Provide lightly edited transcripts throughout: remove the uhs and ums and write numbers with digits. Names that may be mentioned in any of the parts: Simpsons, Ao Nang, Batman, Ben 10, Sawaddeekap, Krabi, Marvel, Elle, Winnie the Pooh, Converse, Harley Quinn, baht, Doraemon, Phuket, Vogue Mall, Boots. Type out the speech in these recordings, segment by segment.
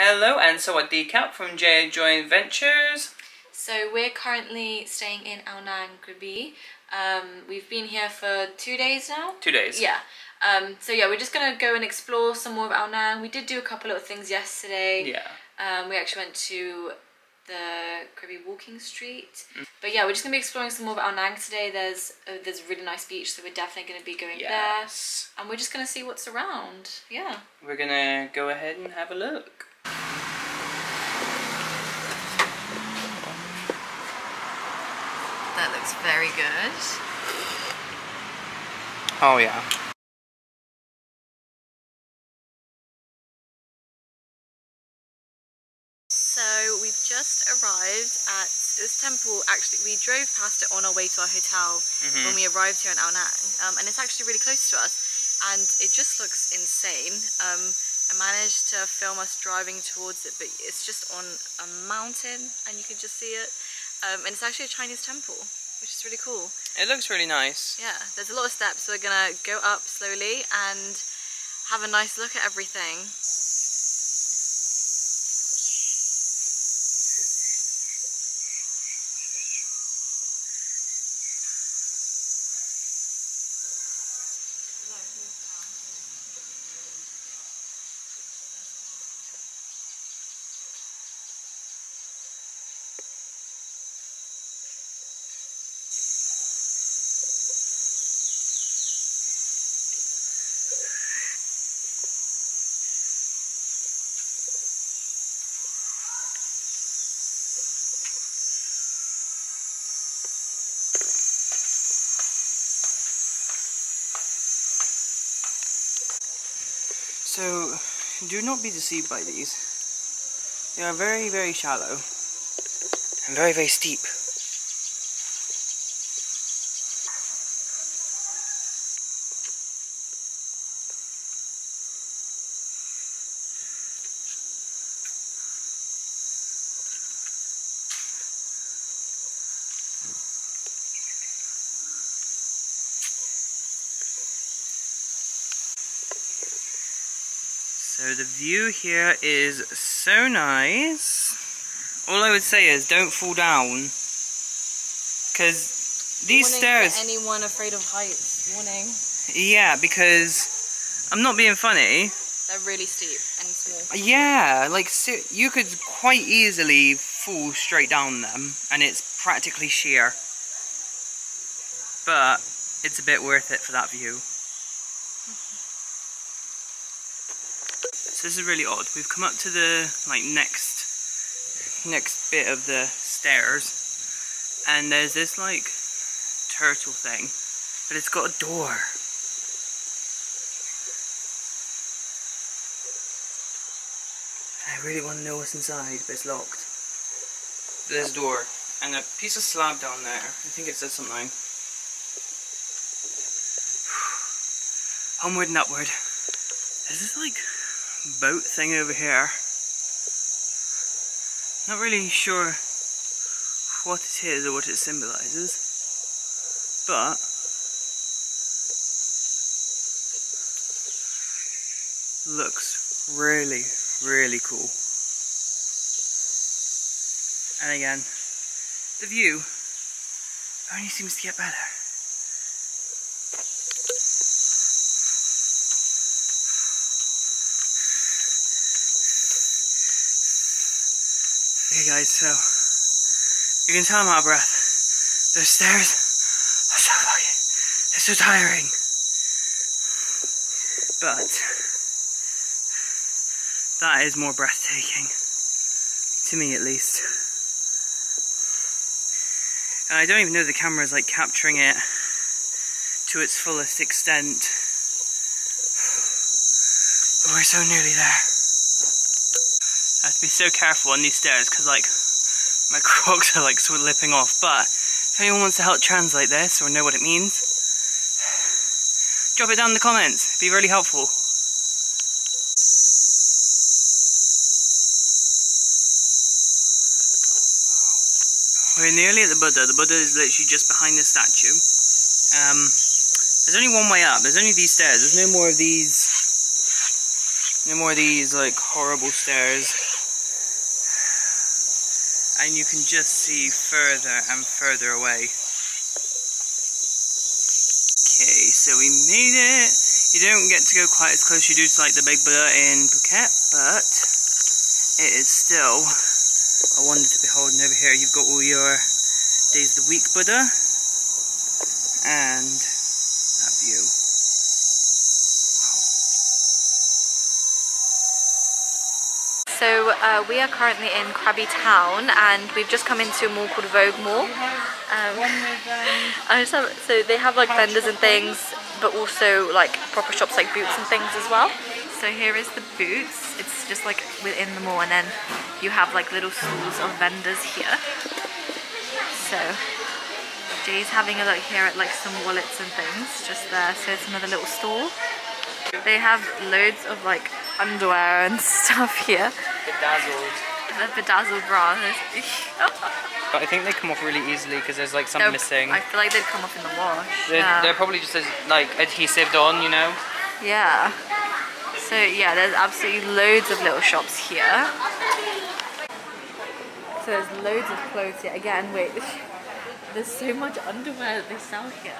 Hello and Sawaddeekap from J Joint Ventures. So we're currently staying in Ao Nang, Krabi. We've been here for 2 days now. 2 days. Yeah. So yeah, we're just going to go and explore some more of Ao Nang. We did do a couple little things yesterday. Yeah. We actually went to the Krabi walking street. But yeah, we're just going to be exploring some more of Ao Nang today. There's a really nice beach, so we're definitely going to be going there. And we're just going to see what's around. Yeah. We're going to go ahead and have a look. That looks very good. Oh yeah. So we've just arrived at this temple. Actually, we drove past it on our way to our hotel when we arrived here in Ao Nang, and it's actually really close to us, and it just looks insane. I managed to film us driving towards it, but it's just on a mountain, and you can just see it. And it's actually a Chinese temple, which is really cool. It looks really nice. Yeah, there's a lot of steps, so we're gonna go up slowly and have a nice look at everything. So, do not be deceived by these. They are very, very shallow. And very, very steep. So the view here is so nice. All I would say is don't fall down, because these stairs... Warning for anyone afraid of heights, warning. Yeah, because I'm not being funny. They're really steep and small. Yeah, like you could quite easily fall straight down them, and it's practically sheer. But it's a bit worth it for that view. So this is really odd. We've come up to the next bit of the stairs, and there's this like turtle thing, but it's got a door. I really want to know what's inside, but it's locked. There's a door and a piece of slab down there. I think it says something. Homeward and upward. Is this like boat thing over here? Not really sure what it is or what it symbolises, but looks really, really cool. And again, the view only seems to get better. Okay guys, so you can tell I'm out of breath. Those stairs are so fucking, they're so tiring. But that is more breathtaking, to me at least. And I don't even know if the camera is like capturing it to its fullest extent. But we're so nearly there. I have to be so careful on these stairs because like my Crocs are like slipping off, but if anyone wants to help translate this or know what it means, drop it down in the comments, it'd be really helpful. We're nearly at the Buddha. The Buddha is literally just behind the statue. There's only one way up, there's only these stairs, there's no more of these No more of these, like, horrible stairs. And you can just see further and further away. Okay, so we made it. You don't get to go quite as close you do to, like, the Big Buddha in Phuket, but it is still a wonder to behold. And over here you've got all your days of the week Buddha, and that view. So we are currently in Krabi town, and we've just come into a mall called Vogue Mall. So they have like vendors and things, but also like proper shops like Boots and things as well. So here is the Boots. It's just like within the mall, and then you have like little stalls of vendors here. So Jay's having a look here at like some wallets and things just there. So it's another little stall. They have loads of like underwear and stuff here. Bedazzled. The bedazzled bra. But I think they come off really easily because there's like some missing. I feel like they'd come off in the wash. They're probably just like adhesived on, you know? Yeah. So yeah, there's absolutely loads of little shops here. So there's loads of clothes here. Again, wait, there's so much underwear that they sell here.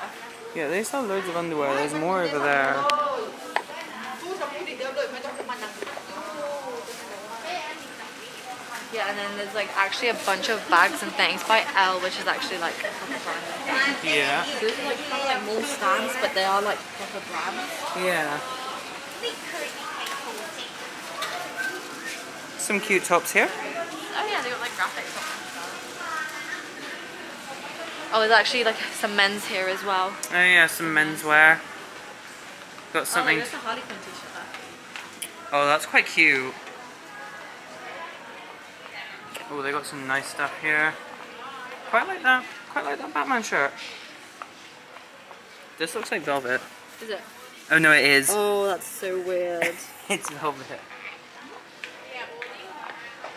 Yeah, they sell loads of underwear. There's more over there. Yeah, and then there's like actually a bunch of bags and things by Elle, which is actually like a proper brand. Yeah. Those are like kind of like mall stands, but they are like proper brands. Yeah. Some cute tops here. Oh yeah, they got like graphic tops and stuff. Oh, there's actually like some men's here as well. Oh yeah, some menswear. Got something. Oh, there's a Harley Quinn t-shirt there. Oh, that's quite cute. Oh, they got some nice stuff here. Quite like that Batman shirt. This looks like velvet. Is it? Oh no, it is. Oh, that's so weird. It's velvet.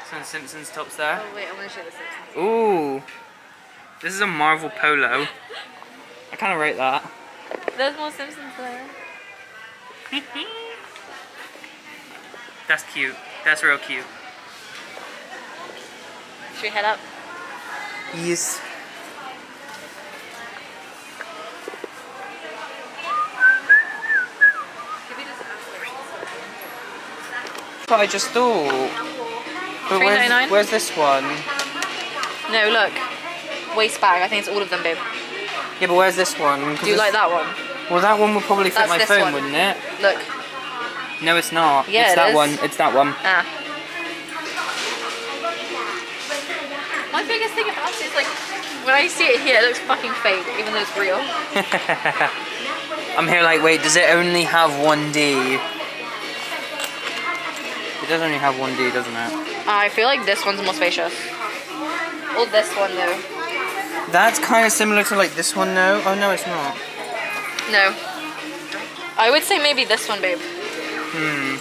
Some Simpsons tops there. Oh wait, I want to show the Simpsons. Ooh. This is a Marvel polo. I kind of rate that. There's more Simpsons there. That's cute. That's real cute. Should we head up? Yes. That's what I just thought. But where's this one? No, look. Waist bag. I think it's all of them, babe. Yeah, but where's this one? Do you like that one? Well, that one would probably fit my phone, wouldn't it? Look. No, it's not. Yeah, it's that one. It's that one. Ah. My biggest thing about it is like when I see it here, it looks fucking fake, even though it's real. I'm here like, wait, does it only have 1D? It does only have 1D, doesn't it? I feel like this one's more spacious. Or this one though. That's kind of similar to like this one though. Oh no, it's not. No. I would say maybe this one, babe. Hmm.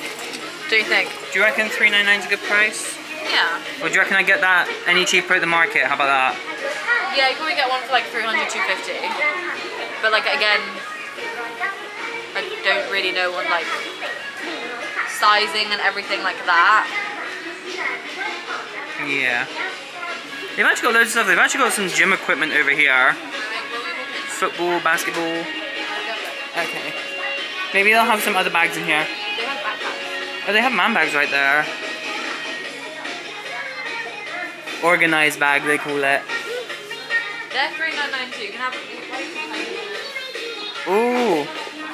Do you think? Do you reckon $3.99 is a good price? Yeah. Or do you reckon I get that any cheaper at the market? How about that? Yeah, you probably get one for like $300, $250. But like again, I don't really know on like sizing and everything like that. Yeah. They've actually got loads of stuff. They've actually got some gym equipment over here. Football, basketball. Okay. Maybe they'll have some other bags in here. They have backpacks. Oh, they have man bags right there. Organized bag, they call it. They're $3.99 too. You can have it. Ooh.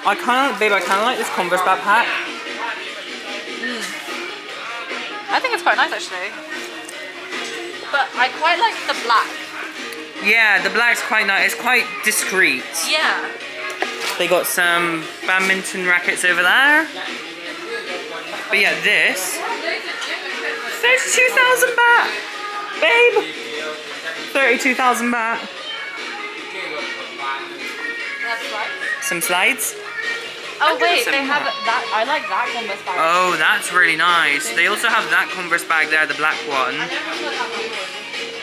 I kind of, babe, I kind of like this Converse backpack. Mm. I think it's quite nice actually. But I quite like the black. Yeah, the black's quite nice. It's quite discreet. Yeah. They got some badminton rackets over there. But yeah, this. $32,000 baht! Babe! 32,000 baht. Some slides. Oh wait, they have that. I like that Converse bag. Oh, that's really nice. They also have that Converse bag there, the black one.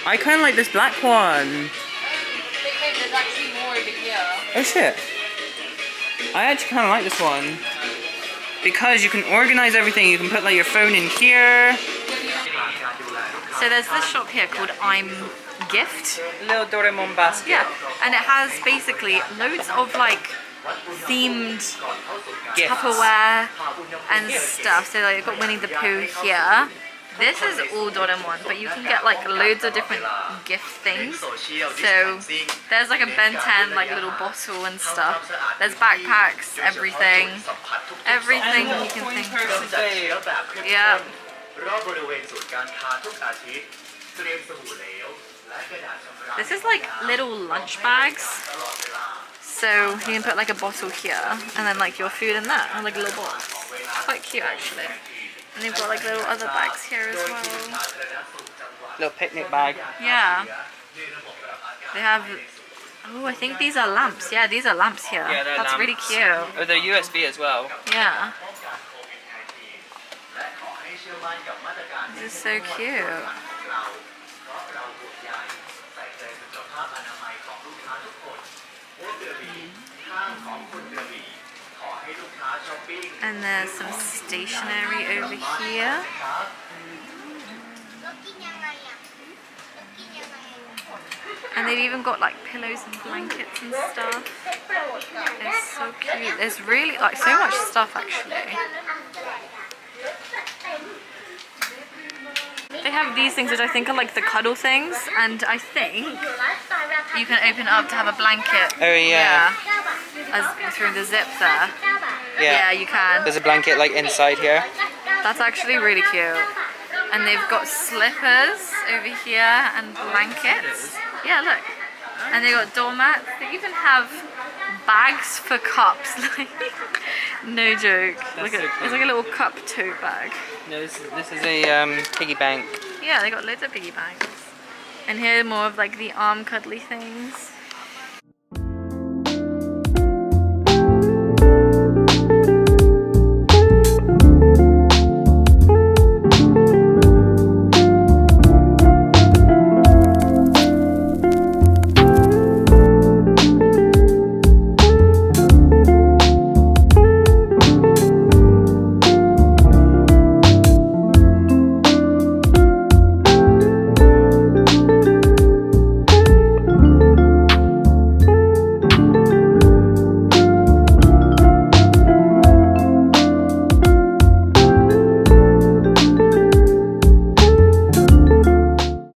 I kind of like this black one. There's actually more over here. Oh shit. I actually kind of like this one. because you can organize everything. You can put like your phone in here. So there's this shop here called I'm Gift. Little Doraemon basket. Yeah, and it has basically loads of like themed gifts. Tupperware and stuff. So like, you've got Winnie the Pooh here. This is all Doraemon, but you can get like loads of different gift things. So there's like a Ben 10 like little bottle and stuff. There's backpacks, everything you can think of. Yeah. This is like little lunch bags. So you can put like a bottle here and then like your food in that, and like a little box. It's quite cute actually. And they've got like little other bags here as well. Little picnic bag. Yeah. They have, oh I think these are lamps. Yeah, these are lamps here. Yeah, they're lamps. That's really cute. Oh, they're USB as well. Yeah. This is so cute. And there's some stationery over here. And they've even got like pillows and blankets and stuff. It's so cute. There's really like so much stuff actually. They have these things which I think are like the cuddle things, and I think you can open it up to have a blanket. Oh yeah. As through the zip there. Yeah, you can. There's a blanket like inside here. That's actually really cute. And they've got slippers over here and blankets. Yeah, look. And they've got doormats. They even have bags for cups. Like, no joke. Look at, it's like a little cup tote bag. No, this is a piggy bank. Yeah, they got loads of piggy banks. And here are more of like the arm cuddly things.